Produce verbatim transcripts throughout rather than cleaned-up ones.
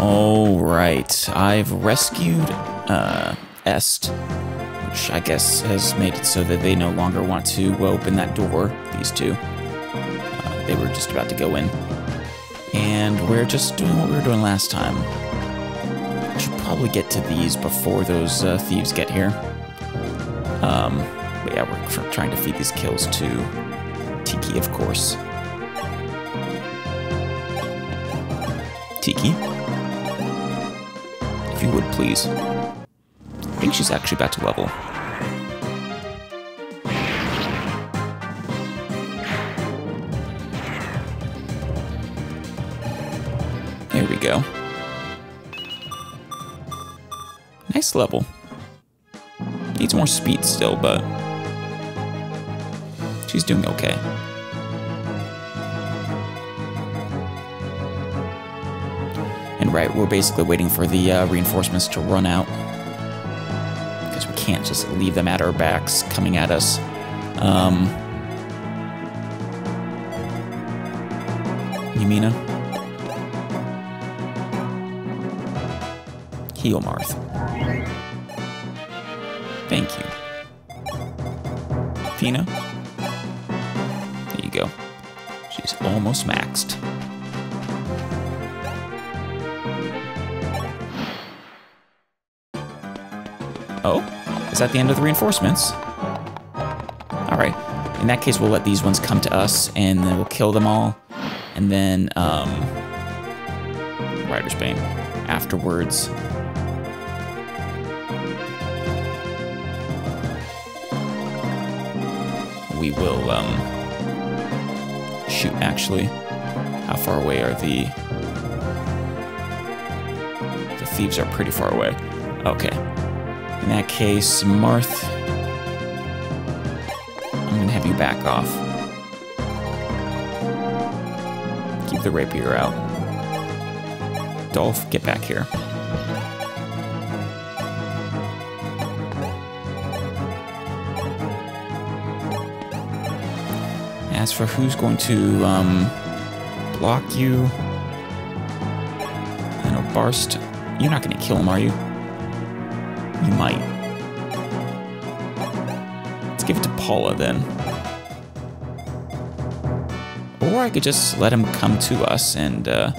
Alright, I've rescued uh, Est, which I guess has made it so that they no longer want to open that door, these two. Uh, they were just about to go in. And we're just doing what we were doing last time. I should probably get to these before those uh, thieves get here. Um, but yeah, we're trying to feed these kills to Tiki, of course. Tiki, if you would please. I think she's actually back to level. There we go. Nice level. Needs more speed still, but she's doing okay. Right, we're basically waiting for the uh, reinforcements to run out, because we can't just leave them at our backs, coming at us. Um, Yumina? Heal Marth. Thank you. Fina? There you go. She's almost maxed. Oh, is that the end of the reinforcements? Alright, in that case we'll let these ones come to us, and then we'll kill them all, and then, um, Rider's Bane afterwards. We will, um, shoot, actually. How far away are the... The thieves are pretty far away. Okay. In that case, Marth, I'm gonna have you back off. Keep the rapier out. Dolph, get back here. As for who's going to um, block you, I know Barst, you're not gonna kill him, are you? You might. Let's give it to Paula then. Or I could just let him come to us and uh,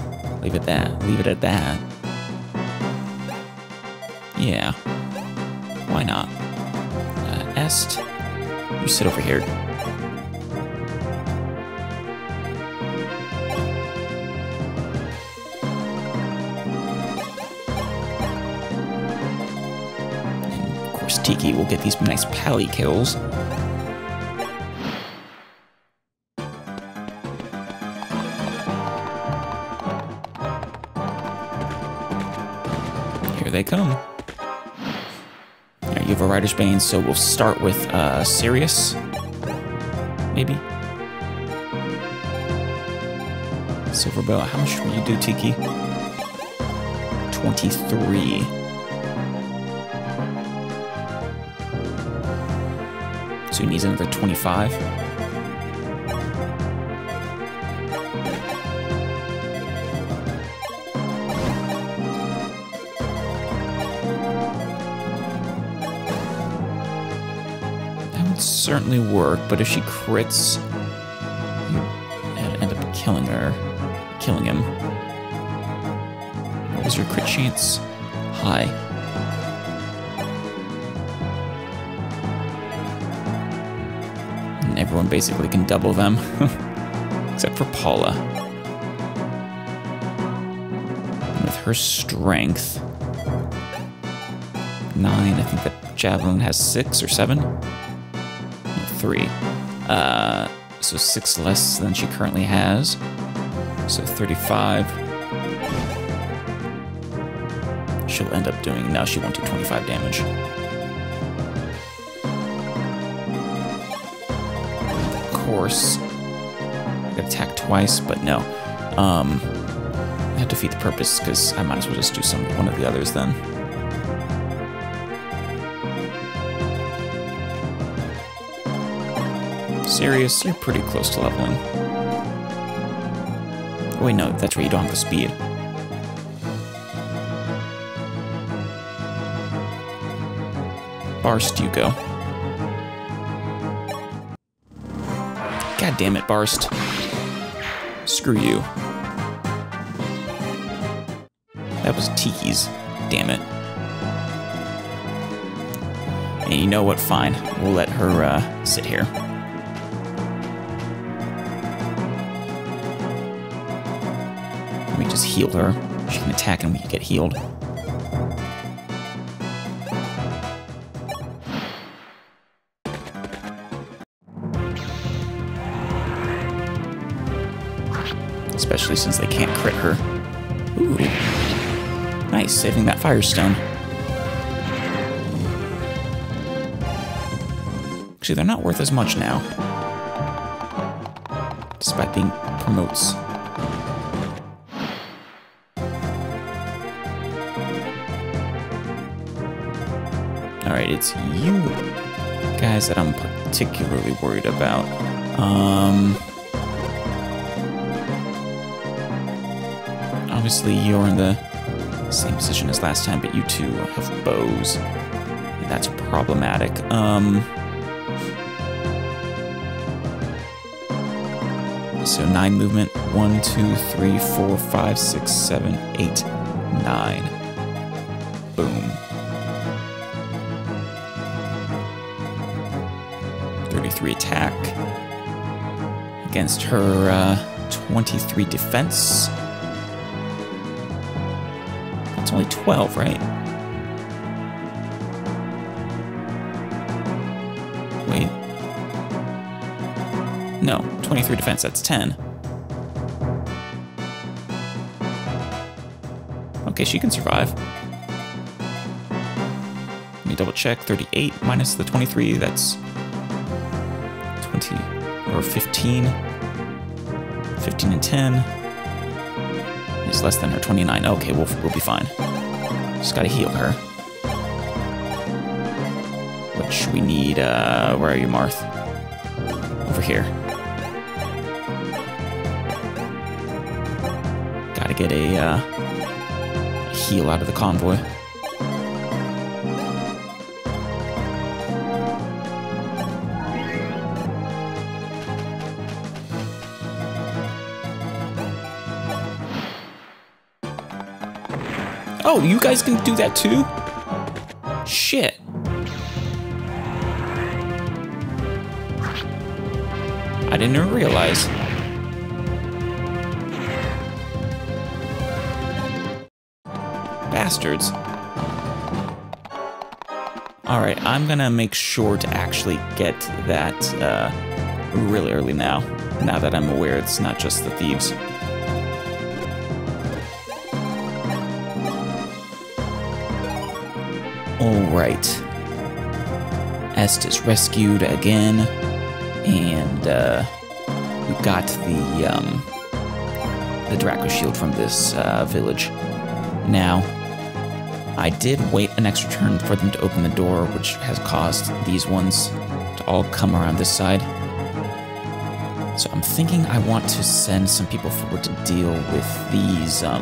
leave it that. Leave it at that. Yeah. Why not? Uh, Est, you sit over here. Tiki will get these nice pally kills. Here they come. All right, you have a Rider's Bane, so we'll start with uh, Sirius, maybe. Silver Bell, how much will you do, Tiki? twenty-three. So he needs another twenty-five. That would certainly work, but if she crits, you'd end up killing her. Killing him. What was your crit chance? High. Everyone basically can double them, except for Paula. And with her strength, nine, I think the javelin has six or seven? No, three. Uh, so six less than she currently has. So thirty-five. She'll end up doing, no, she won't do twenty-five damage. Course, attack twice, but no. Um, I have to defeat the purpose because I might as well just do some one of the others then. Sirius, you're pretty close to leveling. Oh, wait, no, that's right. You don't have the speed. Barst, you go. God damn it, Barst. Screw you. That was Tiki's. Damn it. And you know what? Fine. We'll let her uh, sit here. Let me just heal her. She can attack and we can get healed. Especially since they can't crit her. Ooh. Nice, saving that Firestone. Actually, they're not worth as much now. Despite being promotes. Alright, it's you guys that I'm particularly worried about. Um... Obviously, you're in the same position as last time, but you two have bows. That's problematic. Um, so nine movement. One, two, three, four, five, six, seven, eight, nine. Boom. thirty-three attack against her uh, twenty-three defense. It's only twelve, right? Wait. No, twenty-three defense, that's ten. Okay, she can survive. Let me double check. thirty-eight minus the twenty-three, that's twenty, or fifteen. fifteen and ten. Is less than her twenty-nine. Okay, we'll, we'll be fine. Just gotta heal her. Which we need, uh, where are you, Marth? Over here. Gotta get a, uh, heal out of the convoy. Oh, you guys can do that too? Shit. I didn't even realize. Bastards. Alright, I'm gonna make sure to actually get that uh, really early now. Now that I'm aware it's not just the thieves. Alright. Est is rescued again. And, uh, we got the, um, the Draco Shield from this, uh, village. Now, I did wait an extra turn for them to open the door, which has caused these ones to all come around this side. So I'm thinking I want to send some people forward to deal with these, um,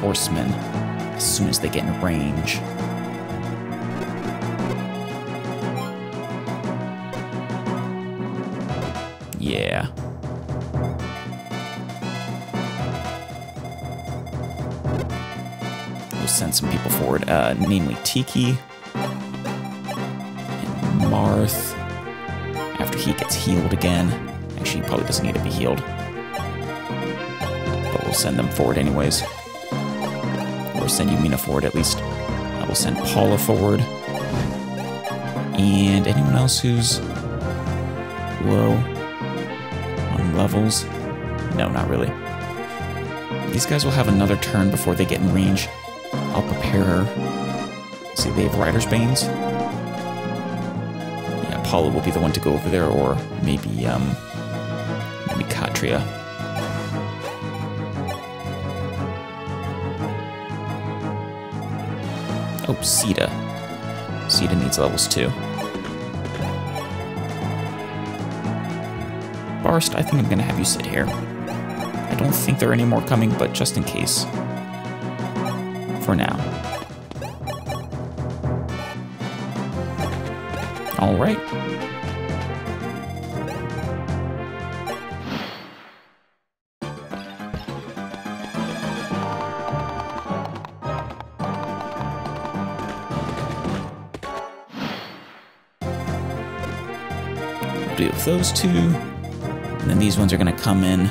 horsemen. As soon as they get in range. Yeah. We'll send some people forward, uh, namely Tiki and Marth. After he gets healed again. Actually, he probably doesn't need to be healed. But we'll send them forward anyways. We'll send Yumina forward at least. I will send Paula forward. And anyone else who's low on levels? No, not really. These guys will have another turn before they get in range. I'll prepare her. See, they have Rider's Banes. Yeah, Paula will be the one to go over there, or maybe, um, maybe Catria. Oh, Sita. Sita needs levels too. Barst, I think I'm gonna have you sit here. I don't think there are any more coming, but just in case. For now. All right. Deal with those two, and then these ones are gonna come in,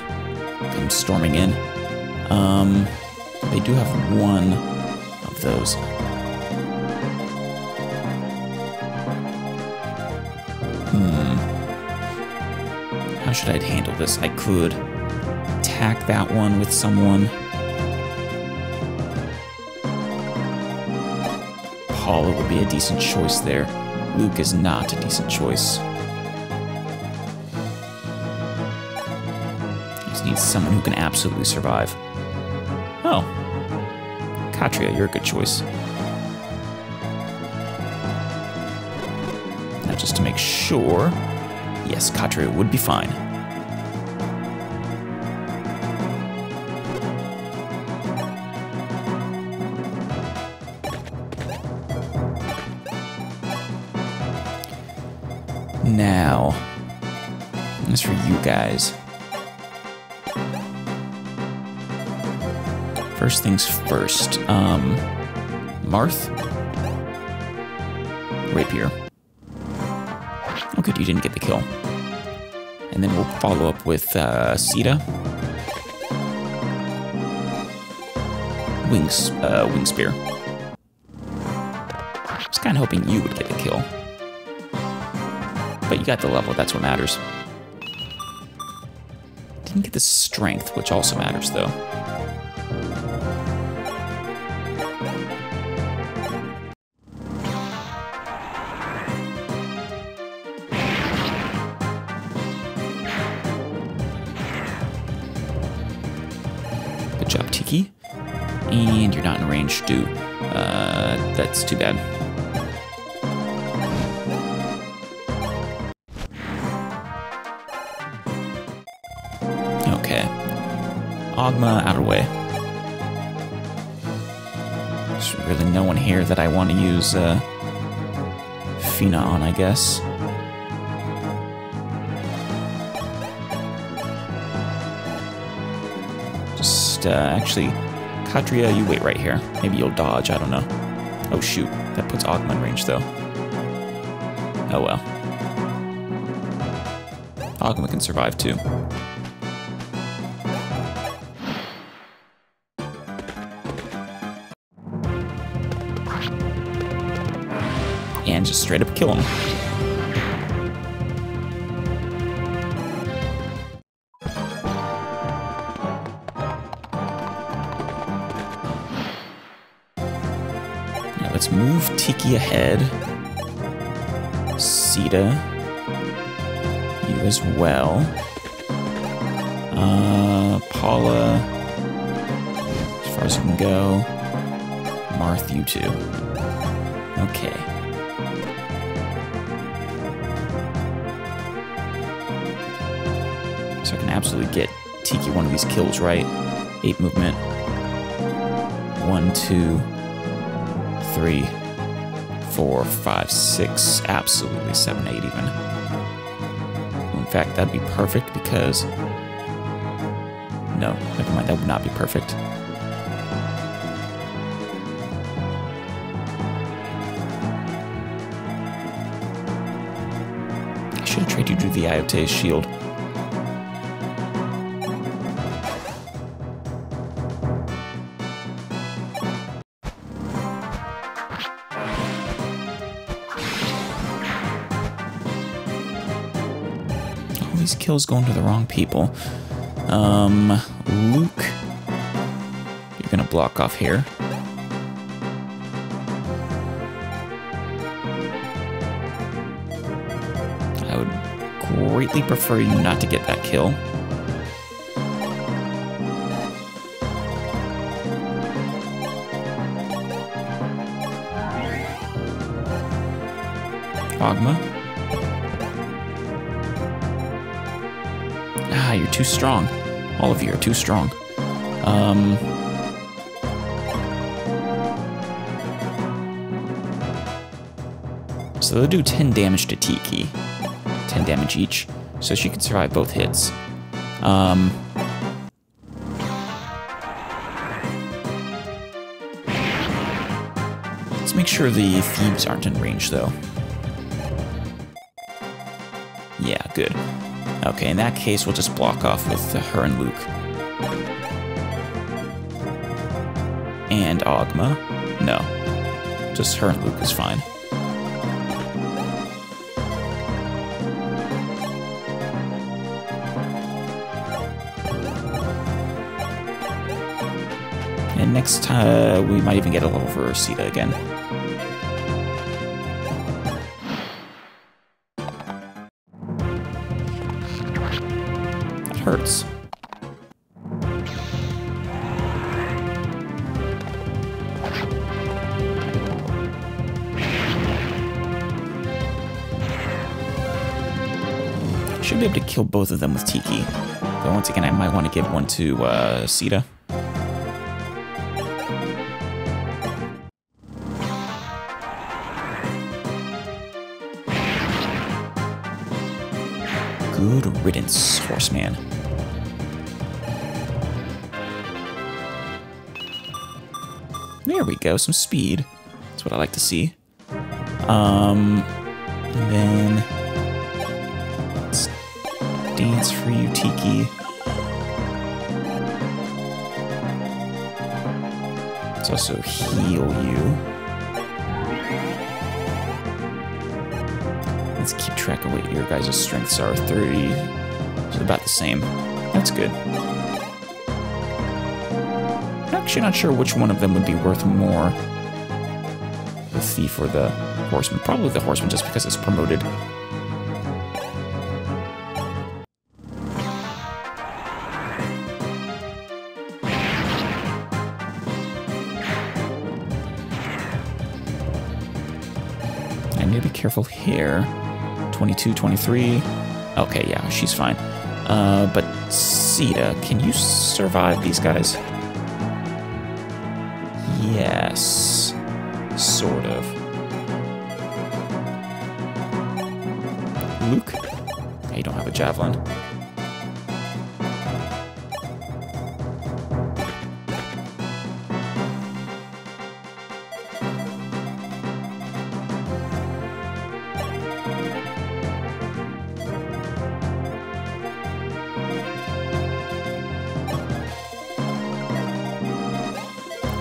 come storming in. Um, they do have one of those. Should I handle this? I could attack that one with someone. Paula would be a decent choice there. Luke is not a decent choice. Just needs someone who can absolutely survive. Oh. Catria, you're a good choice. Now just to make sure. Yes, Catria would be fine. Now, this for you guys. First things first, um, Marth, rapier. Oh good, you didn't get the kill. And then we'll follow up with uh, Sita. Wings, uh, wing spear. I was kind of hoping you would get the kill. But you got the level, that's what matters. Didn't get the strength, which also matters though. And you're not in range to, uh, that's too bad. Okay. Ogma out of the way. There's really no one here that I want to use, uh, Fina on, I guess. Just, uh, actually... Catria, you wait right here. Maybe you'll dodge, I don't know. Oh shoot, that puts Ogma in range though. Oh well. Ogma can survive too. And just straight up kill him. Let's move Tiki ahead. Sita, you as well. Uh, Paula, as far as you can go. Marth, you too. Okay. So I can absolutely get Tiki one of these kills, right? Eight movement. One, two. Three, four, five, six, absolutely seven, eight even. In fact, that'd be perfect because... No, never mind, that would not be perfect. I should have tried to do the Iote's shield. Kills going to the wrong people. Um, Luke, you're gonna block off here. I would greatly prefer you not to get that kill. Ogma. You're too strong. All of you are too strong. Um, So they'll do ten damage to Tiki. ten damage each. So she can survive both hits. Um... Let's make sure the Thebes aren't in range, though. Yeah, good. Okay, in that case, we'll just block off with her and Luke. And Ogma? No. Just her and Luke is fine. And next time, uh, we might even get a level for Sita again. That hurts. Should be able to kill both of them with Tiki. But once again, I might want to give one to uh, Sita. Good riddance, horseman. There we go, some speed. That's what I like to see. Um, and then... dance for you, Tiki. Let's also heal you. Let's keep track of what your guys' strengths are. thirty. So about the same. That's good. I'm actually not sure which one of them would be worth more. The thief or the horseman. Probably the horseman just because it's promoted. Careful here. twenty-two, twenty-three. Okay, yeah, she's fine. Uh, but Sita, can you survive these guys? Yes. Sort of. Luke? I don't have a javelin.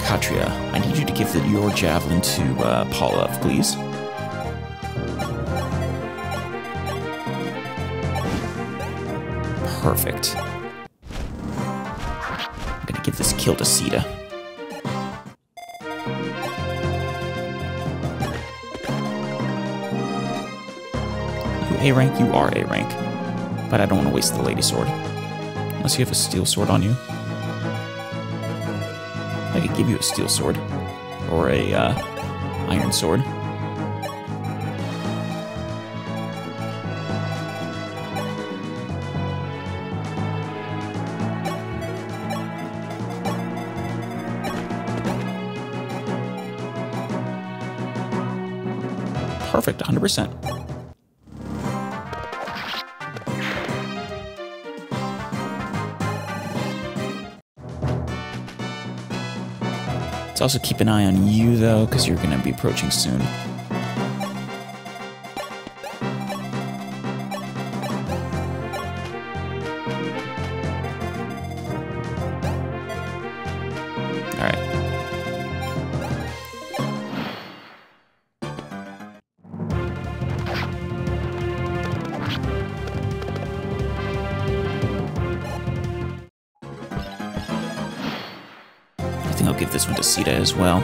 Catria, I need you to give the, your javelin to uh, Paula, please. Perfect. I'm gonna give this kill to Sita. You A rank, you are A rank. But I don't want to waste the lady sword. Unless you have a steel sword on you. I could give you a steel sword, or a, uh, iron sword. Perfect, one hundred percent. Let's also keep an eye on you, though, because you're going to be approaching soon. I'll give this one to Sita as well.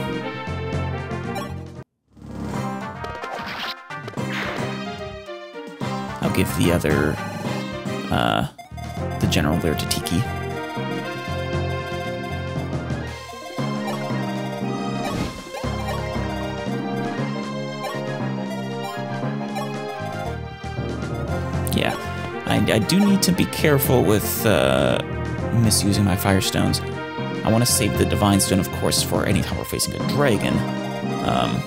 I'll give the other, uh, the general there to Tiki. Yeah, I, I do need to be careful with uh, misusing my firestones. I want to save the Divine Stone, of course, for any time we're facing a dragon. Um,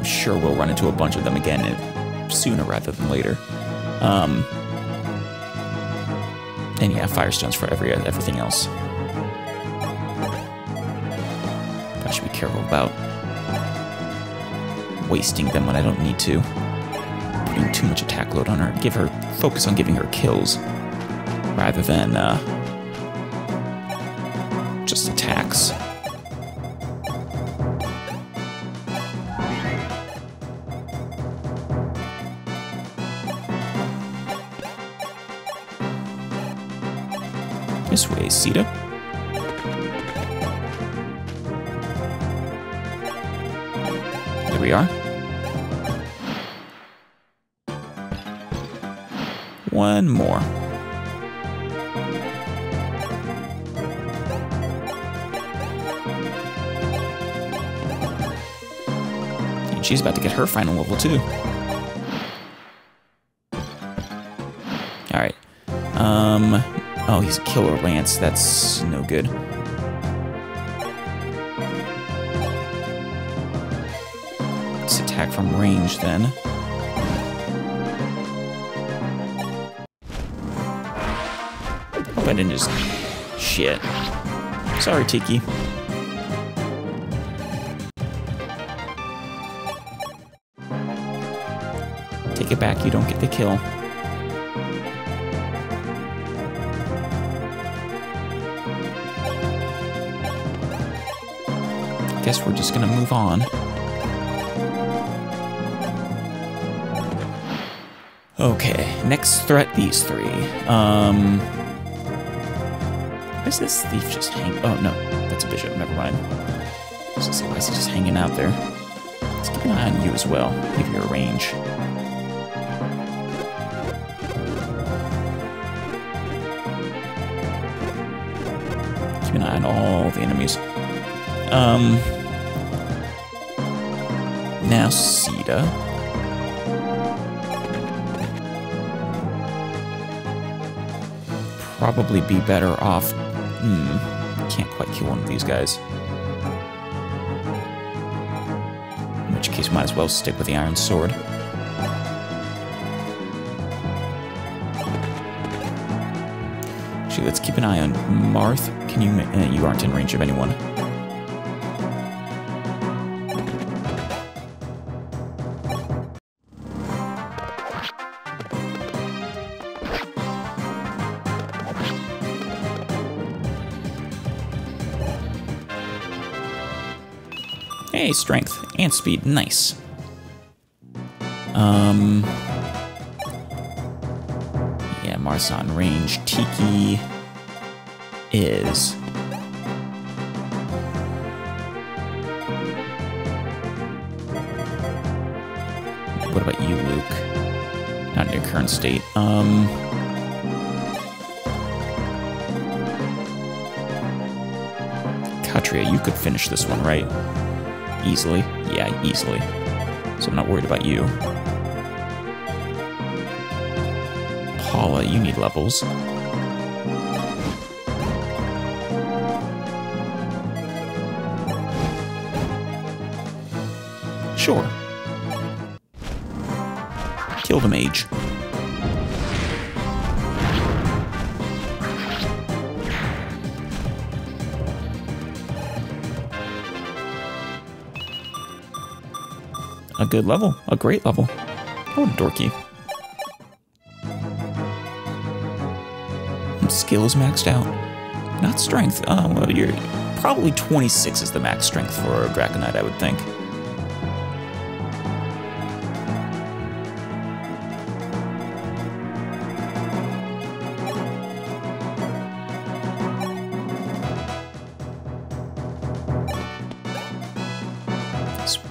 I'm sure we'll run into a bunch of them again sooner rather than later. Um, and yeah, Firestone's for every everything else. I should be careful about wasting them when I don't need to. Putting too much attack load on her. Give her focus on giving her kills rather than uh, just attacks. This way, Sita. There we are. One more. And she's about to get her final level, too. Alright. Um... Oh, he's a killer lance. That's no good. Let's attack from range then. Hope I didn't just... Shit. Sorry, Tiki. Take it back. You don't get the kill. Guess we're just gonna move on. Okay, next threat, these three. Um, why is this thief just hang? Oh no, that's a bishop. Never mind. I was gonna say, why is he just hanging out there? Let's keep an eye on you as well. Give you a range. Keep an eye on all the enemies. Um. Now, Sita. Probably be better off. Hmm. Can't quite kill one of these guys. In which case, might as well stick with the Iron Sword. Actually, let's keep an eye on Marth. Can you? Uh, you aren't in range of anyone. Hey, strength and speed, nice. Um, yeah, Marth's on range. Tiki is. What about you, Luke? Not in your current state. Um. Catria, you could finish this one, right? Easily. Yeah, easily. So I'm not worried about you. Paula, you need levels. Sure. Kill the mage. A good level. A great level. Oh, dorky. Skill is maxed out. Not strength. Oh, well, you're... Probably twenty-six is the max strength for a Draconite, I would think.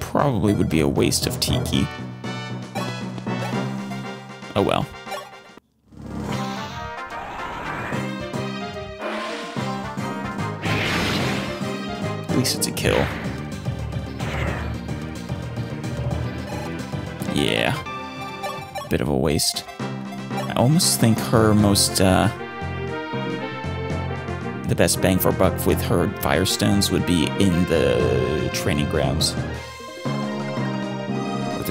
Probably would be a waste of Tiki. Oh well. At least it's a kill. Yeah. Bit of a waste. I almost think her most, uh... the best bang for buck with her Firestones would be in the training grounds.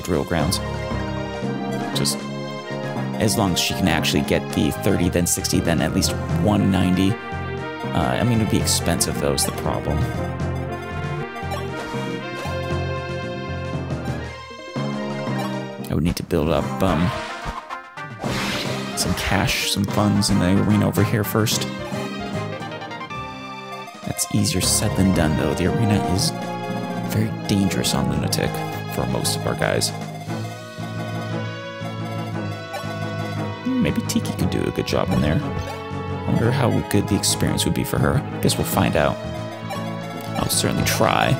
real grounds. Just as long as she can actually get the thirty, then sixty, then at least one ninety. Uh, I mean, it would be expensive, though, is the problem. I would need to build up um, some cash, some funds in the arena over here first. That's easier said than done, though. The arena is very dangerous on Lunatic for most of our guys. Maybe Tiki could do a good job in there. I wonder how good the experience would be for her. I guess we'll find out. I'll certainly try.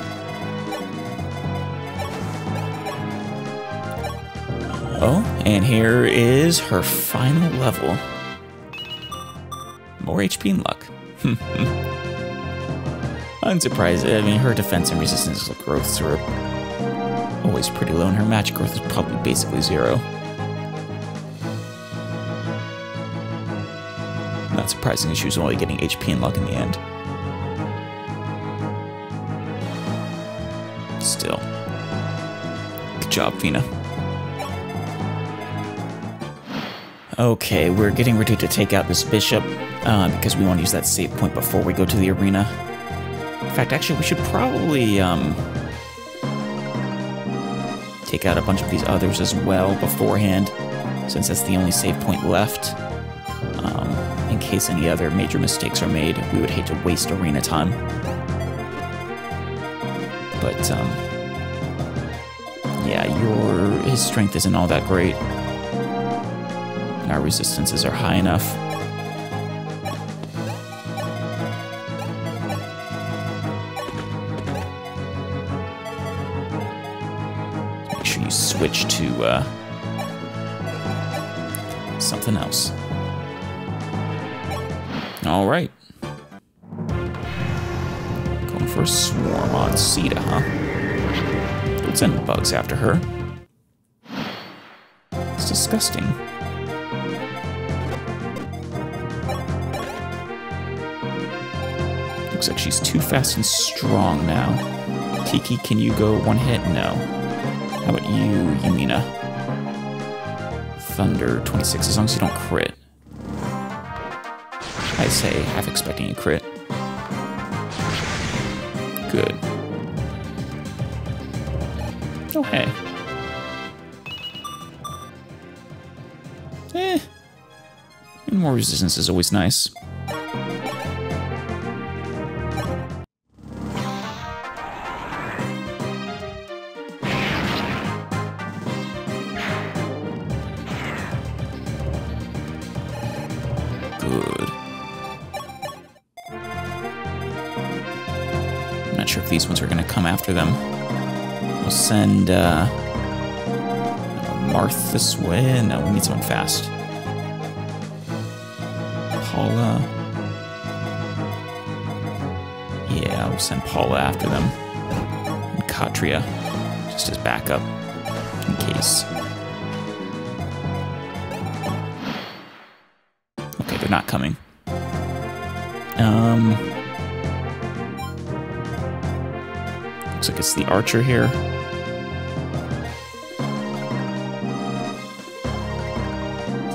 Oh, and here is her final level. More H P and luck. Unsurprised. I mean, her defense and resistance growths are always pretty low, and her magic growth is probably basically zero. Not surprising that she was only getting H P and luck in the end. Still. Good job, Fina. Okay, we're getting ready to take out this bishop uh, because we want to use that save point before we go to the arena. In fact, actually, we should probably um, take out a bunch of these others as well beforehand, since that's the only save point left. In case any other major mistakes are made, we would hate to waste arena time. But, um... yeah, your... his strength isn't all that great. And our resistances are high enough. Make sure you switch to, uh... something else. All right. Going for a swarm on Sita, huh? Let's send bugs after her. It's disgusting. Looks like she's too fast and strong now. Tiki, can you go one hit? No. How about you, Yumina? Thunder, twenty-six, as long as you don't crit. I say half expecting a crit. Good. Okay. Eh. And more resistance is always nice. These ones are going to come after them. We'll send uh, Marth this way. No, we need someone fast. Paula. Yeah, we'll send Paula after them. And Catria, just as backup, in case. Okay, they're not coming. Um... Looks like it's the archer here.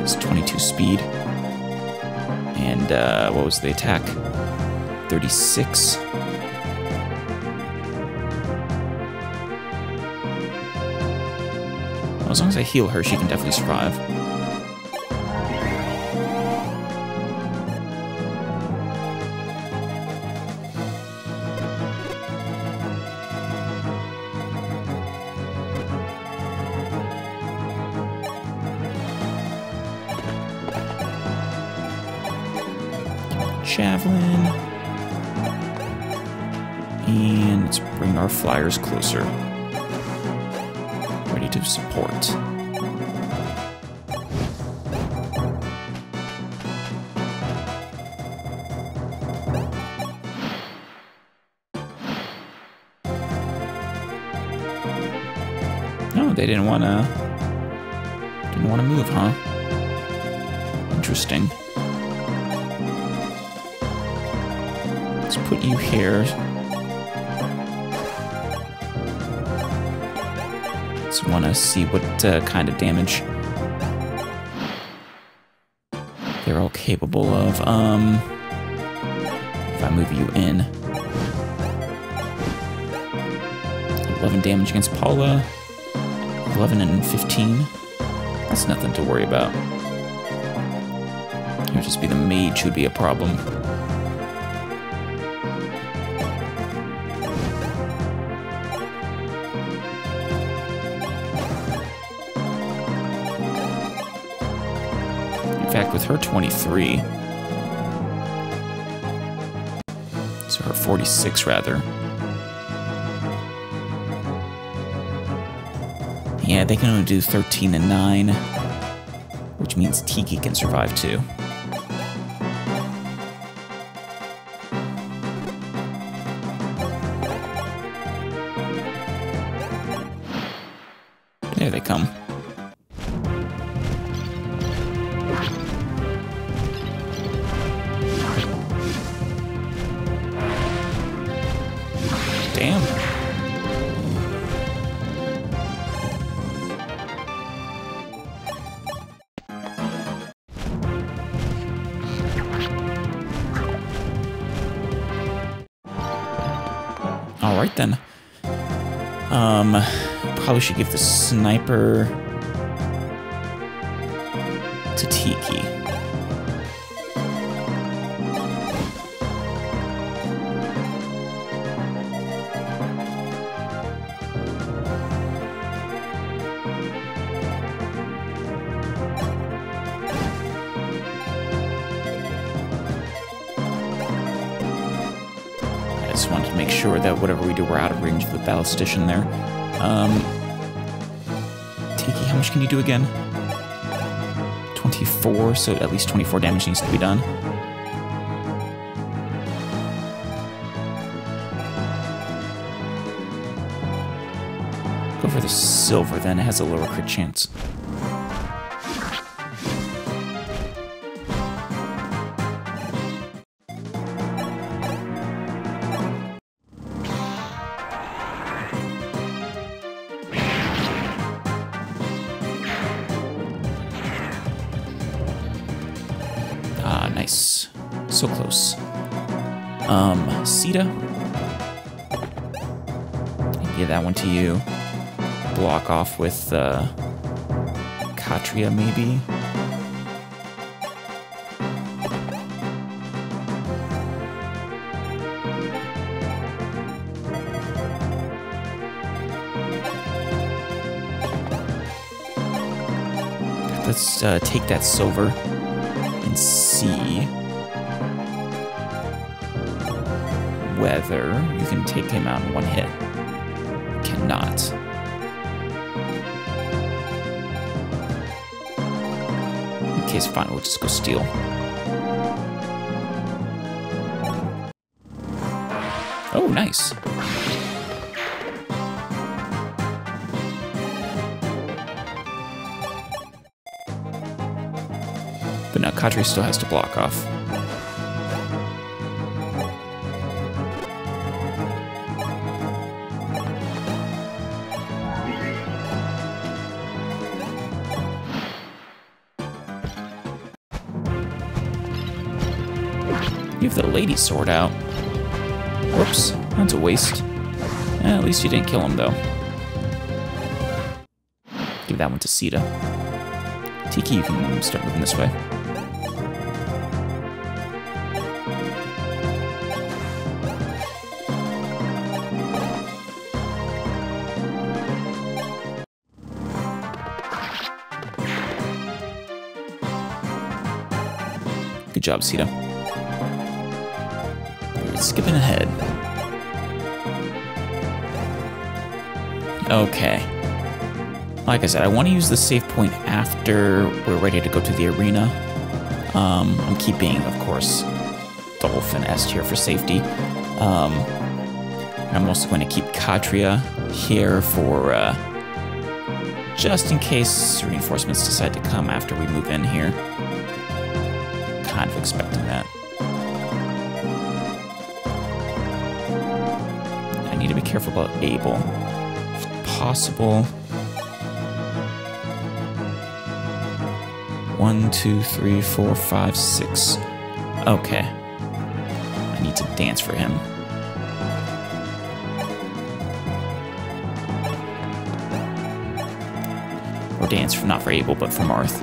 It's twenty-two speed. And uh, what was the attack? thirty-six. Well, as long as I heal her, she can definitely survive. Javelin. And let's bring our flyers closer. Ready to support. No, they didn't wanna didn't wanna move, huh? Interesting. Put you here. just want to see what uh, kind of damage they're all capable of. Um, if I move you in, eleven damage against Paula, eleven and fifteen. That's nothing to worry about. It would just be the mage who'd be a problem. In fact, with her twenty-three, so her forty-six rather. Yeah, they can only do thirteen and nine, which means Tiki can survive too. There they come. Then, um, probably should give the sniper to Tiki. That whatever we do, we're out of range of the ballistician there. Um, Tiki, how much can you do again? twenty-four, so at least twenty-four damage needs to be done. Go for the silver then, it has a lower crit chance. So close. Um, Sita. Give that one to you. Block off with uh, Catria, maybe. Let's uh, take that silver and see whether you can take him out in one hit. Cannot. Okay, it's fine, we'll just go steal. Oh, nice. But now Catria still has to block off. Give the lady sword out. Whoops, that's a waste. Eh, at least you didn't kill him, though. Give that one to Sita. Tiki, you can start moving this way. Good job, Sita. Skipping ahead. Okay. Like I said, I want to use the save point after we're ready to go to the arena. Um, I'm keeping, of course, Dolph and Est here for safety. Um, I'm also going to keep Catria here for uh, just in case reinforcements decide to come after we move in here. Kind of expecting that. Careful about Abel, if possible. One, two, three, four, five, six. Okay. I need to dance for him. Or dance, for, not for Abel, but for Marth.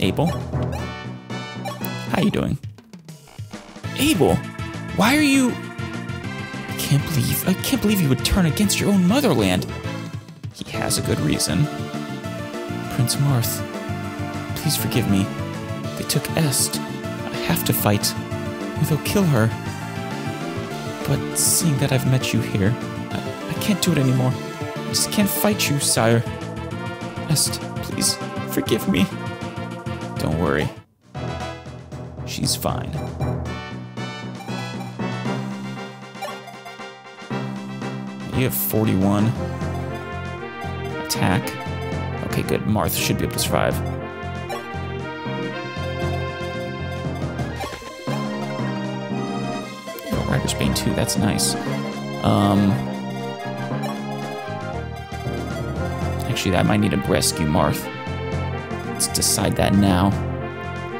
Abel? How you doing? Abel! Why are you... I can't believe... I can't believe you would turn against your own motherland! He has a good reason. Prince Marth, please forgive me. They took Est. I have to fight, or they'll kill her. But seeing that I've met you here, I, I can't do it anymore. I just can't fight you, sire. Est, please forgive me. Don't worry. She's fine. You have forty-one. Attack. Okay, good. Marth should be able to survive. Oh, Rider's Bane two. That's nice. Um, actually, I might need to rescue Marth. Let's decide that now.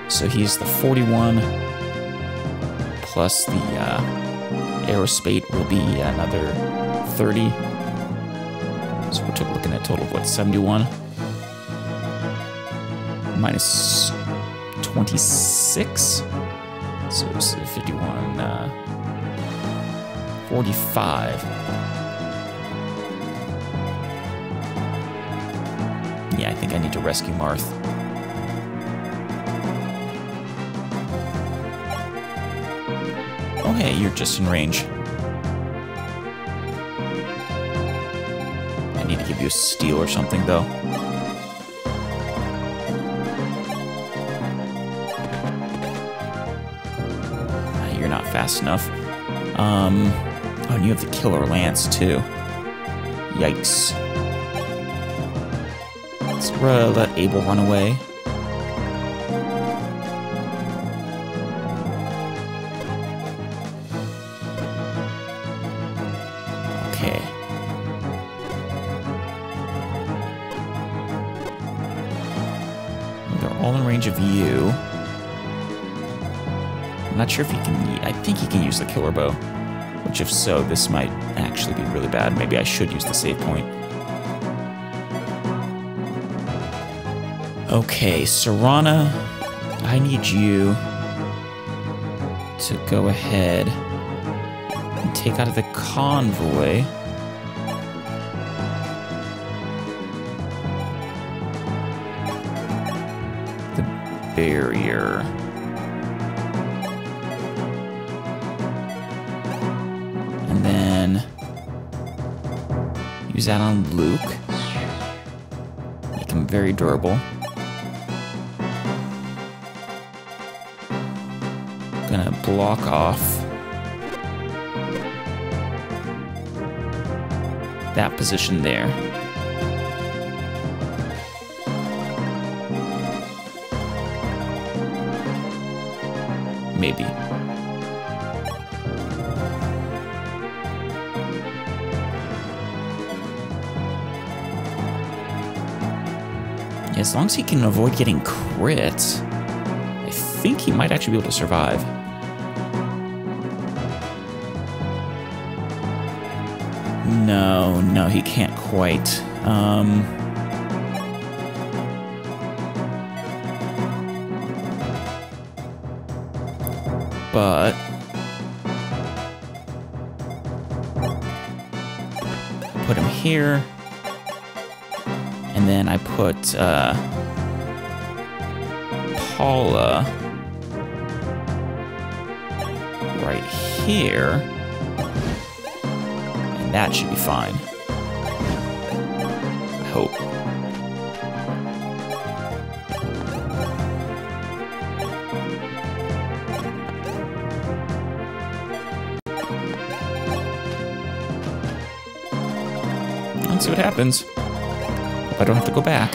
So he's the forty-one, plus the uh, aerospate will be another thirty. So we're looking at a total of, what, seventy-one? Minus twenty-six? So it's fifty-one, uh, forty-five. Yeah, I think I need to rescue Marth. Hey, you're just in range. I need to give you a steal or something, though. Uh, you're not fast enough. Um, oh, and you have the killer lance, too. Yikes. Let's uh, let Abel run away. Of you. I'm not sure if he can... I think he can use the killer bow, which if so, this might actually be really bad. Maybe I should use the save point. Okay, Serana, I need you to go ahead and take out of the convoy. Barrier. And then use that on Luke. Make him very durable. Gonna block off that position there. Maybe. Yeah, as long as he can avoid getting crit, I think he might actually be able to survive. No, no, he can't quite. Um... But put him here, and then I put uh, Paula right here, and that should be fine. I hope. See what happens. I don't have to go back.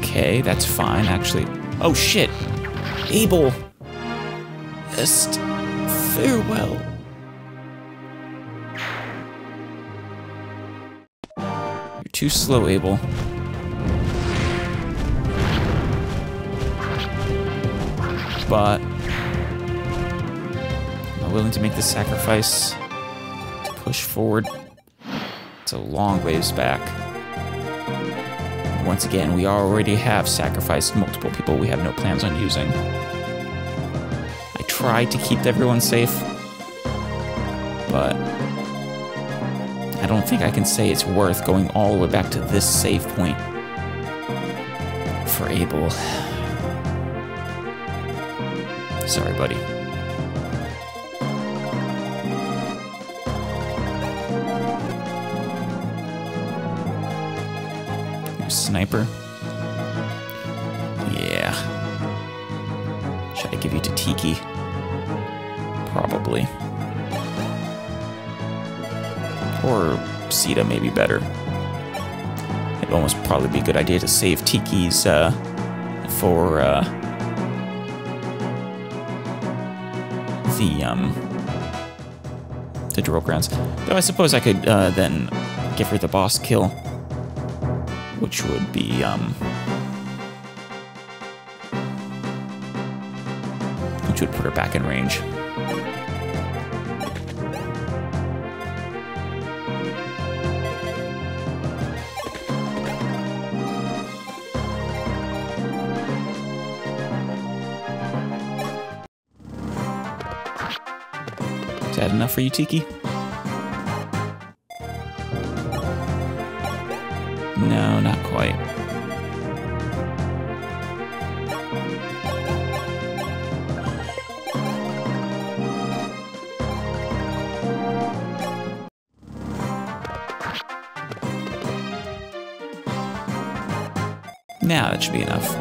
Okay, that's fine, actually. Oh shit! Abel! Est, farewell. You're too slow, Abel. But I'm willing to make the sacrifice to push forward. It's a long ways back. Once again, we already have sacrificed multiple people we have no plans on using. I tried to keep everyone safe, but I don't think I can say it's worth going all the way back to this save point for Abel. Sorry, buddy. Sniper? Yeah. Should I give you to Tiki? Probably. Or Sita may be better. It'd almost probably be a good idea to save Tiki's uh, for uh, the um the drill grounds. Though I suppose I could uh, then give her the boss kill, which would be, um, which would put her back in range. Is that enough for you, Tiki? No, not quite. Now that should be enough.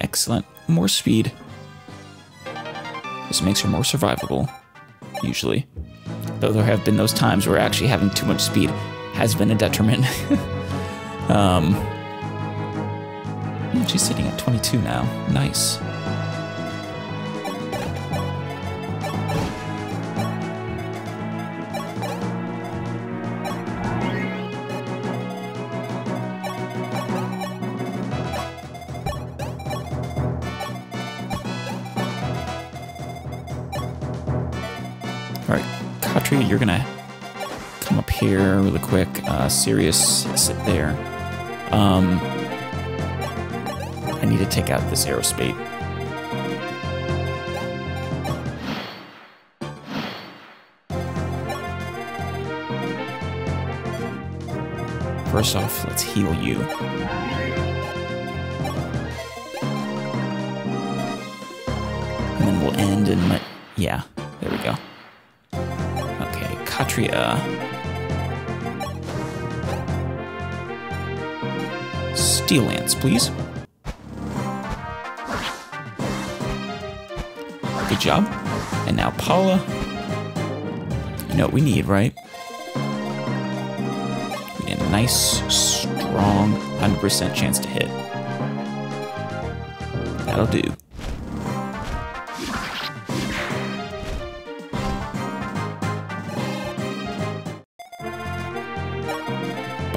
Excellent. More speed. This makes her more survivable, usually. Though there have been those times where actually having too much speed has been a detriment. um, she's sitting at twenty-two now. Nice. You're gonna come up here really quick. Uh, Sirius, sit there. Um, I need to take out this aerospate. First off, let's heal you. And then we'll end and let... Yeah, there we go. Catria. Steel Lance, please. Good job. And now Paula. You know what we need, right? We need a nice, strong, one hundred percent chance to hit. That'll do.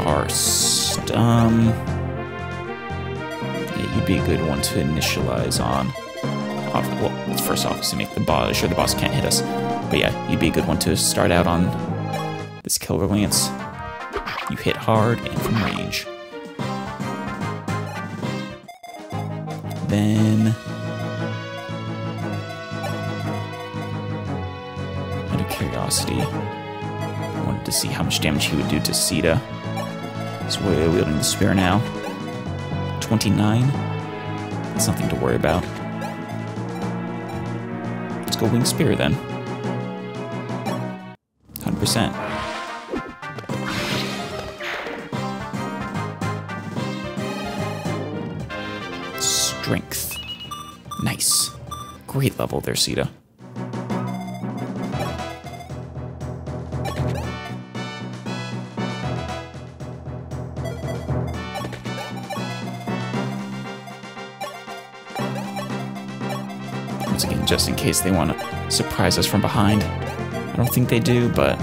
Barst. Um, yeah, you'd be a good one to initialize on. Well, let's first obviously make the boss sure the boss can't hit us. But yeah, you'd be a good one to start out on this killer lance. You hit hard and from range. Then out of curiosity, I wanted to see how much damage he would do to Sita. So we're wielding the spear now. twenty-nine. That's nothing to worry about. Let's go wing spear then. one hundred percent. Strength. Nice. Great level there, Sita. Once again, just in case they want to surprise us from behind. I don't think they do, but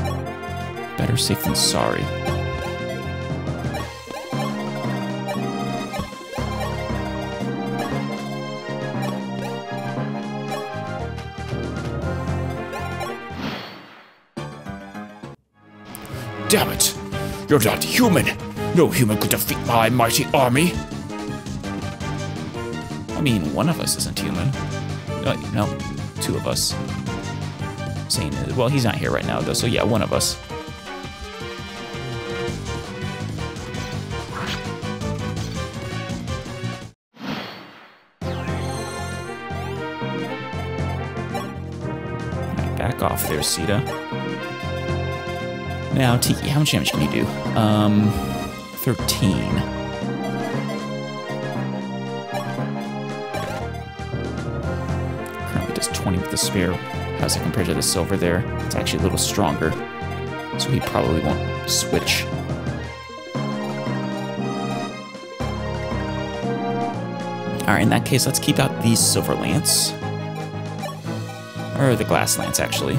better safe than sorry. Damn it! You're not human! No human could defeat my mighty army! I mean, one of us isn't human. No, no, two of us. Zane is, well, he's not here right now, though, so yeah, one of us. All right, back off there, Sita. Now, Tiki, how much damage can you do? Um, thirteen. Currently does twenty with the spear. How's it compared to the silver there? It's actually a little stronger, so he probably won't switch. All right, in that case, let's keep out the silver lance. Or the glass lance, actually.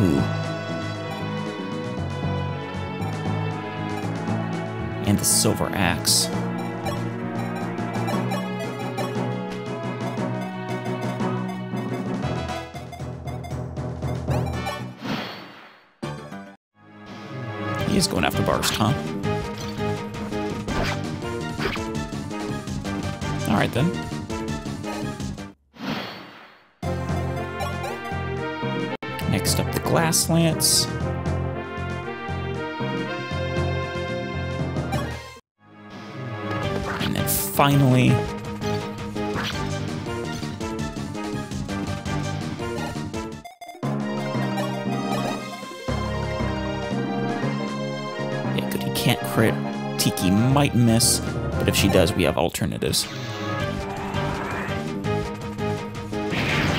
Ooh. And the silver axe. He is going after Barst, huh? All right then. Next up, the glass lance. And then finally, yeah, good, he can't crit. Tiki might miss, but if she does, we have alternatives.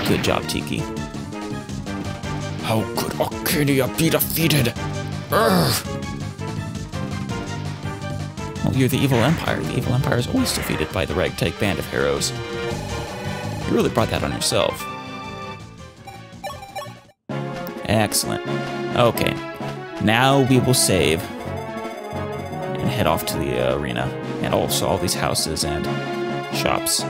Good job, Tiki. How could Archanea be defeated? Urgh. Well, you're the evil empire. The evil empire is always defeated by the ragtag band of heroes. You really brought that on yourself. Excellent. Okay. Now we will save and head off to the uh, arena, and also all these houses and shops.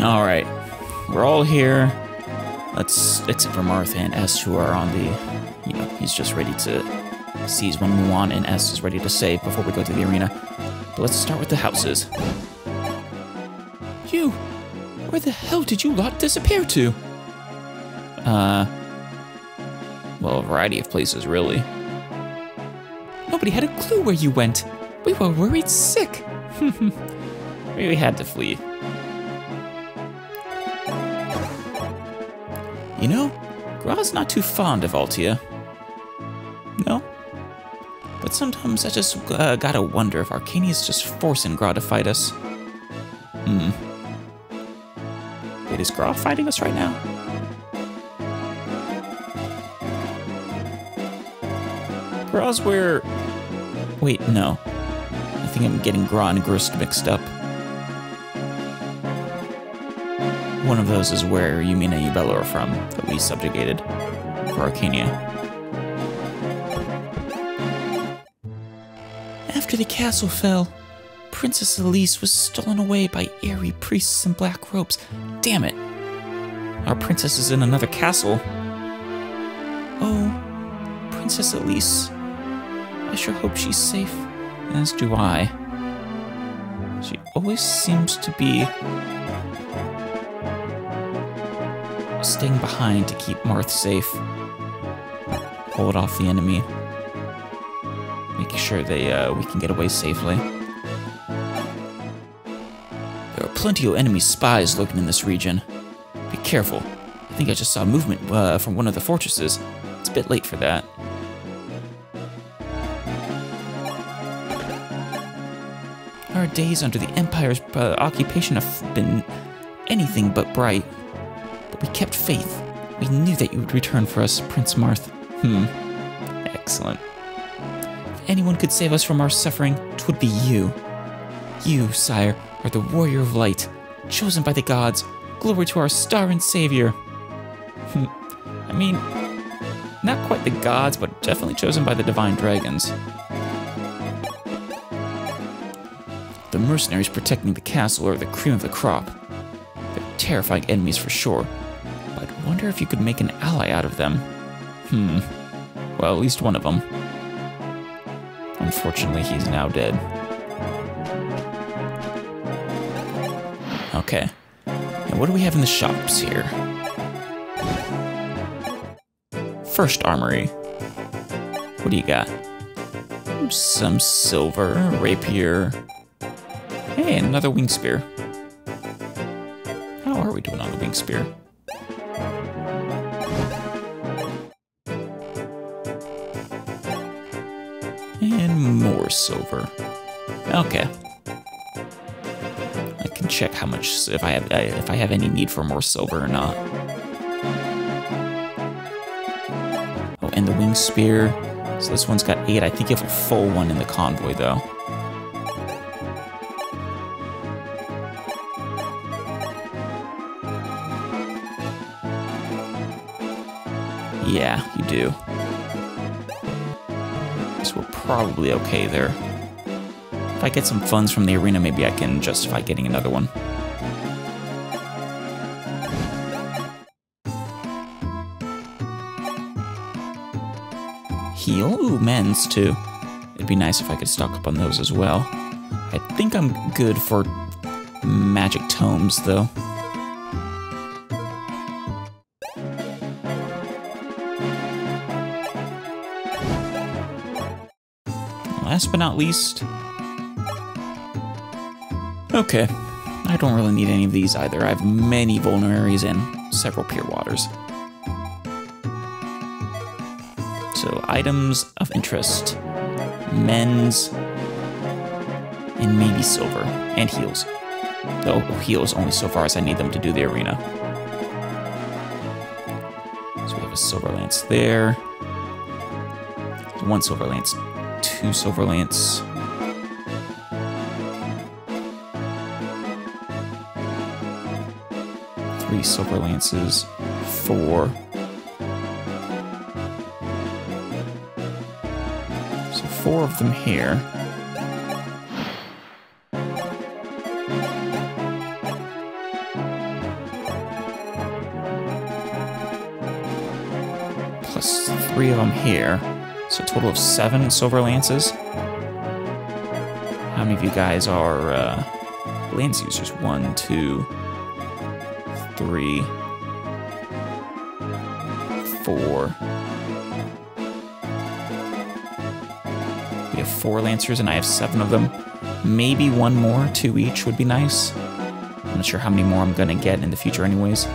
All right, we're all here. Let's, except for Marth and Est, who are on the, you know, he's just ready to seize when we want, and Est is ready to save before we go to the arena. But let's start with the houses. You, where the hell did you lot disappear to? Uh, well, a variety of places, really. Nobody had a clue where you went. We were worried sick. We had to flee. You know, Gra's not too fond of Altea. No? But sometimes I just uh, gotta wonder if Arcanea's just forcing Gra to fight us. Hmm. Wait, is Gra fighting us right now? Gra's where... Wait, no. I think I'm getting Gra and Grist mixed up. One of those is where Yumina and Yubella are from, that we subjugated for Archanea. After the castle fell, Princess Elise was stolen away by airy priests in black robes. Damn it! Our princess is in another castle. Oh, Princess Elise. I sure hope she's safe, as do I. She always seems to be staying behind to keep Marth safe, hold off the enemy, making sure they uh, we can get away safely. There are plenty of enemy spies lurking in this region. Be careful, think I just saw movement uh, from one of the fortresses. It's a bit late for that. Our days under the Empire's uh, occupation have been anything but bright. But we kept faith. We knew that you would return for us, Prince Marth. Hmm. Excellent. If anyone could save us from our suffering, 'twould be you. You, sire, are the warrior of light, chosen by the gods. Glory to our star and savior. I mean, not quite the gods, but definitely chosen by the divine dragons. The mercenaries protecting the castle are the cream of the crop. They're terrifying enemies for sure. But I wonder if you could make an ally out of them. Hmm. Well, at least one of them. Unfortunately, he's now dead. Okay. Now, what do we have in the shops here? First armory. What do you got? Some silver, rapier. Hey, another wing spear. How are we doing on the wing spear? And more silver. Okay. I can check how much if I have if I have any need for more silver or not. Oh, and the wing spear. So this one's got eight. I think you have a full one in the convoy though. Yeah, you do. So we're probably okay there. If I get some funds from the arena, maybe I can justify getting another one. Heal? Ooh, men's too. It'd be nice if I could stock up on those as well. I think I'm good for magic tomes, though. Last but not least. Okay, I don't really need any of these either. I have many vulneraries and several pure waters. So items of interest, men's, and maybe silver, and heals. Though heals only so far as I need them to do the arena. So we have a silver lance there. One silver lance. Two silver lance. Three silver lances. Four. So four of them here. Plus three of them here. So a total of seven silver lances. How many of you guys are uh, lance users? One, two, three, four. We have four lancers and I have seven of them. Maybe one more, two each would be nice. I'm not sure how many more I'm gonna get in the future anyways.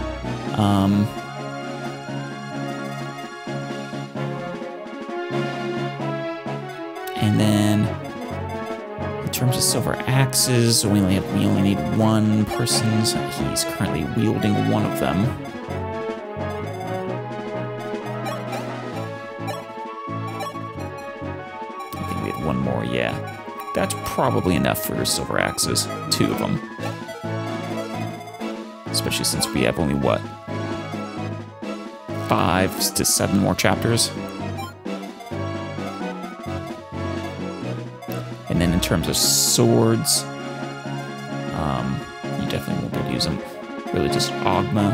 Um, Silver axes. We only have, we only need one person. So he's currently wielding one of them. I think we had one more. Yeah, that's probably enough for silver axes. Two of them, especially since we have only what five to seven more chapters. In terms of swords, um, you definitely won't be able to use them. Really just Ogma.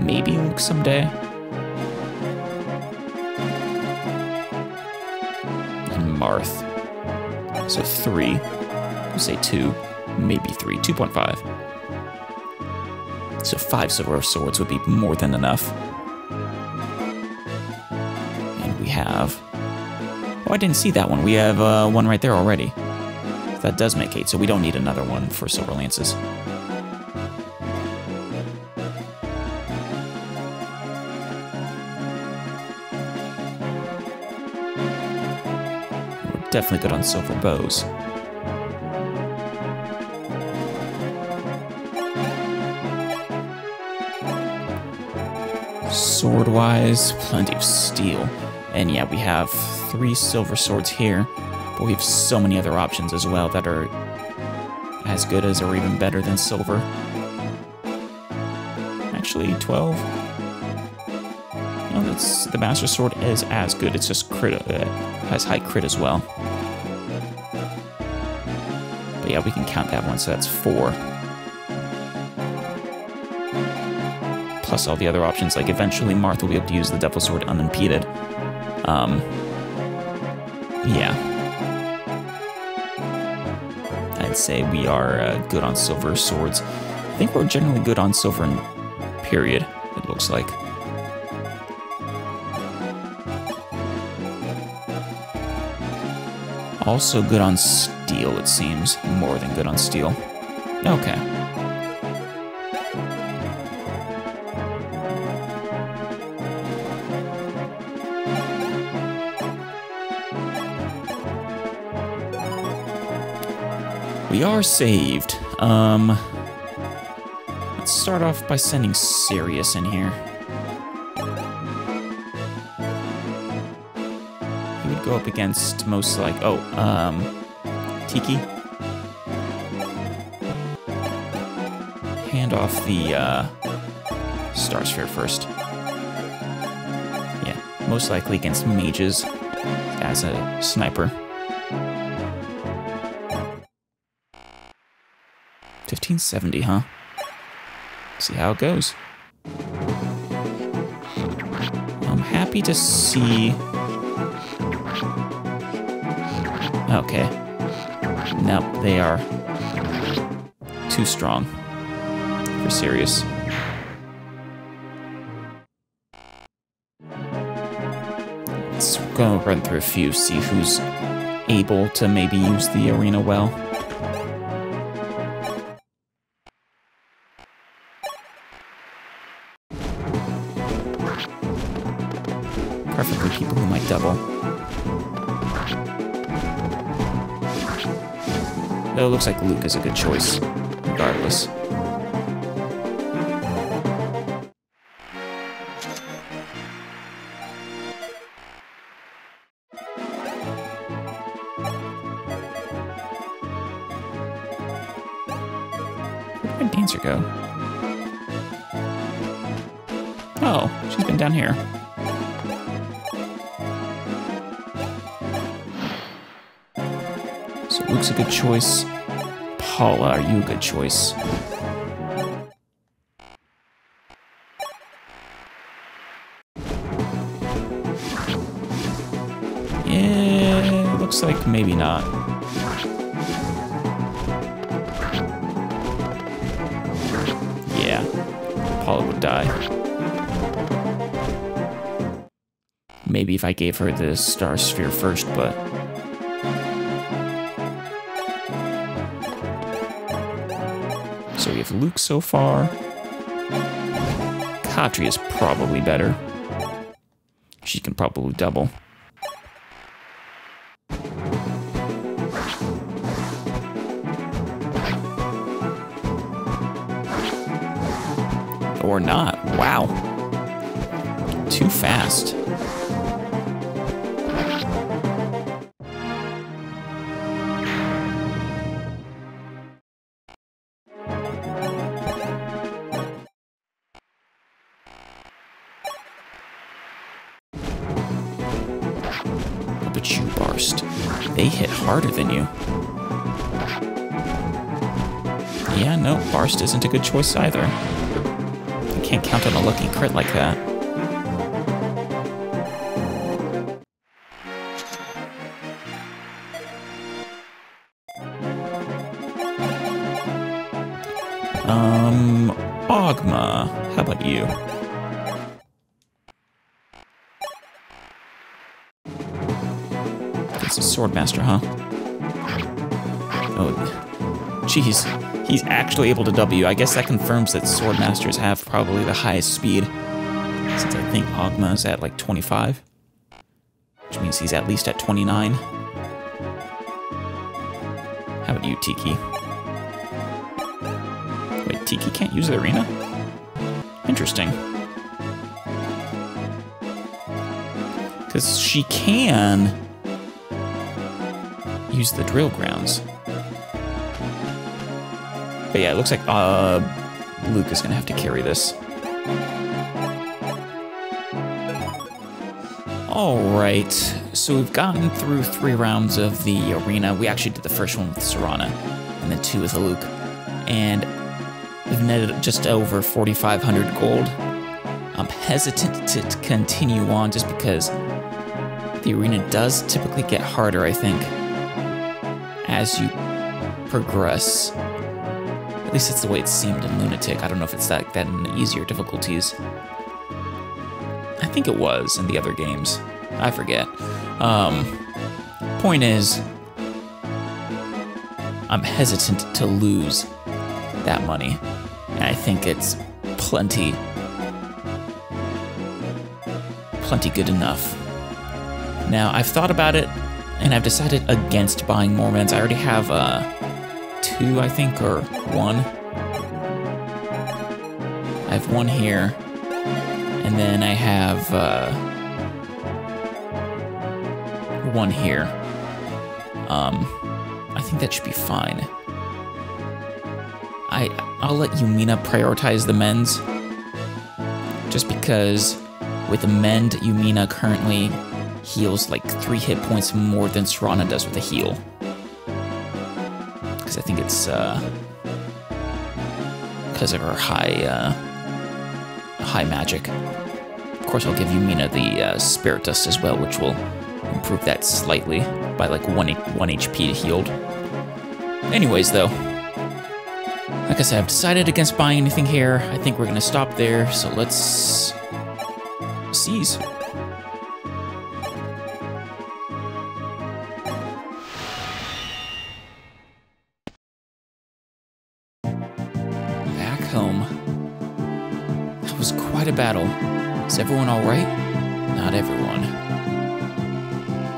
Maybe Luke someday. And Marth. So three. We'll say two. Maybe three. two point five. So five silver swords would be more than enough. And we have... Oh, I didn't see that one. We have uh, one right there already. That does make eight, so we don't need another one for silver lances. definitely good on silver bows. Sword-wise, plenty of steel. And yeah, we have three silver swords here, but we have so many other options as well that are as good as or even better than silver. Actually, twelve. No, that's, the Master Sword is as good, it's just crit, uh, has high crit as well. But yeah, we can count that one, so that's four. Plus all the other options, like eventually Marth will be able to use the Devil Sword unimpeded. Um, yeah. I'd say we are uh, good on silver swords. I think we're generally good on silver, in period, it looks like. Also good on steel, it seems. More than good on steel. Okay. We are saved. Um, let's start off by sending Sirius in here. He would go up against most like, oh, um, Tiki. Hand off the uh, Star Sphere first. Yeah, most likely against mages as a sniper. fifteen seventy, huh? See how it goes. I'm happy to see... Okay. Nope, they are too strong for Sirius. Let's go run through a few, see who's able to maybe use the arena well. Double. Though it looks like Luke is a good choice, regardless. Where did my dancer go? Oh, she's been down here. Luke's a good choice. Paula, are you a good choice? Yeah, looks like maybe not. Yeah, Paula would die. Maybe if I gave her the Star Sphere first, but... So we have Luke so far. Catria is probably better. She can probably double. Or not. Wow. Too fast. They hit harder than you. Yeah, no, Barst isn't a good choice either. I can't count on a lucky crit like that. Um, Ogma, how about you? Swordmaster, huh? Oh, jeez. He's actually able to W. I guess that confirms that Swordmasters have probably the highest speed, since I think Ogma is at like twenty-five, which means he's at least at twenty-nine. about you, Tiki. Wait, Tiki can't use the arena? Interesting. Because she can use the drill grounds. But yeah, it looks like uh, Luke is going to have to carry this. Alright, so we've gotten through three rounds of the arena. We actually did the first one with Serana, and then two with the Luke. And we've netted just over forty-five hundred gold. I'm hesitant to continue on just because the arena does typically get harder, I think, as you progress. At least that's the way it seemed in Lunatic. I don't know if it's like that in the easier difficulties. I think it was in the other games. I forget. Um, point is, I'm hesitant to lose that money. And I think it's plenty, plenty good enough. Now, I've thought about it, and I've decided against buying more meds. I already have uh, two, I think, or one. I have one here. And then I have uh, one here. Um, I think that should be fine. I, I'll let Yumina prioritize the mends. Just because with a mend, Yumina currently heals like three hit points more than Serana does with a heal. Because I think it's uh, because of her high... Uh, high magic. Of course, I'll give Yumina the uh, Spirit Dust as well, which will improve that slightly by like one, one H P healed. Anyways, though, like I said, I've decided against buying anything here. I think we're going to stop there, so let's seize. Back home. Was quite a battle. Is everyone all right? Not everyone.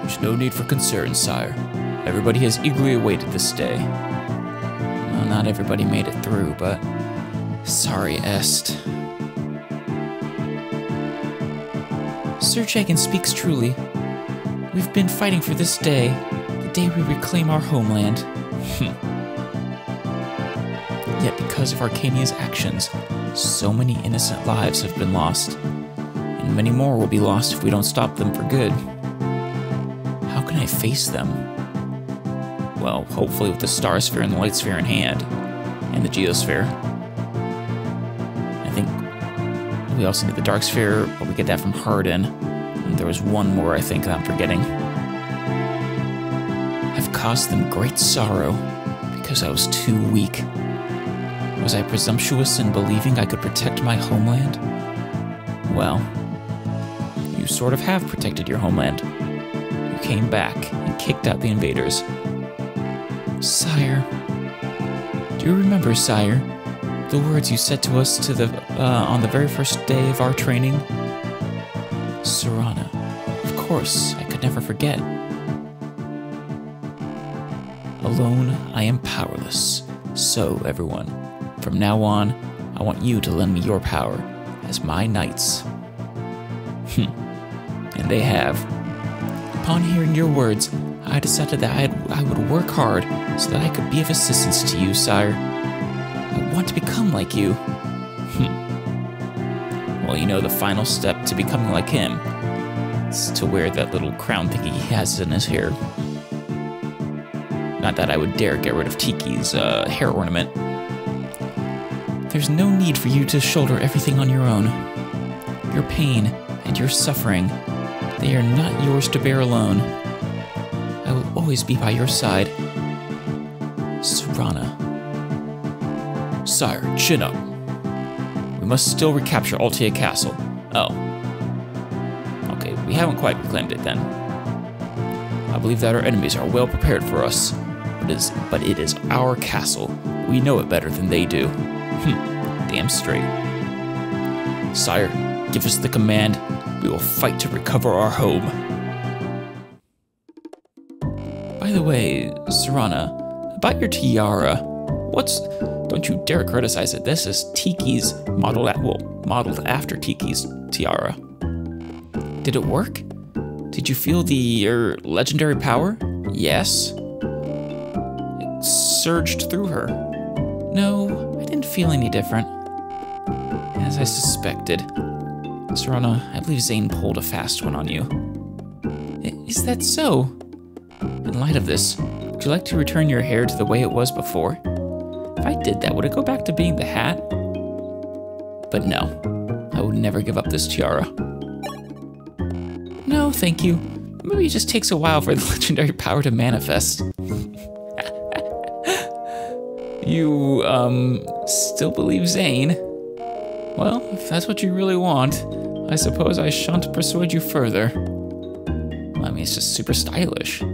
There's no need for concern, sire. Everybody has eagerly awaited this day. Well, not everybody made it through, but sorry, Est. Sir Jagen speaks truly. We've been fighting for this day, the day we reclaim our homeland. Yet because of Archanea's actions, so many innocent lives have been lost, and many more will be lost if we don't stop them for good. How can I face them? Well, hopefully with the Star Sphere and the Light Sphere in hand, and the Geosphere. I think we also need the Dark Sphere, but we get that from Hardin. And there was one more, I think, that I'm forgetting. I've caused them great sorrow because I was too weak. Was I presumptuous in believing I could protect my homeland? Well, you sort of have protected your homeland. You came back and kicked out the invaders. Sire. Do you remember, sire, the words you said to us to the uh, on the very first day of our training? Serana. Of course, I could never forget. Alone, I am powerless. So, everyone, from now on, I want you to lend me your power as my knights. Hm. And they have. Upon hearing your words, I decided that I, had, I would work hard so that I could be of assistance to you, sire. I want to become like you. Hm. Well, you know, the final step to becoming like him is to wear that little crown thingy he has in his hair. Not that I would dare get rid of Tiki's uh, hair ornament. There's no need for you to shoulder everything on your own. Your pain and your suffering, they are not yours to bear alone. I will always be by your side. Serana. Sire, chin up. We must still recapture Altea Castle. Oh. Okay, we haven't quite reclaimed it then. I believe that our enemies are well prepared for us. But it is, but it is our castle. We know it better than they do. Hmm, damn straight. Sire, give us the command. We will fight to recover our home. By the way, Serana, About your tiara, what's... Don't you dare criticize it. This is Tiki's modeled at, well, modeled after Tiki's tiara. Did it work? Did you feel the your legendary power? Yes. It surged through her. No, I didn't feel any different. As I suspected. Serana, I believe Zane pulled a fast one on you. Is that so? In light of this, would you like to return your hair to the way it was before? If I did that, would it go back to being the hat? But no, I would never give up this tiara. No, thank you. Maybe it just takes a while for the legendary power to manifest. You, um, still believe Zane? Well, if that's what you really want, I suppose I shan't persuade you further. I mean, it's just super stylish.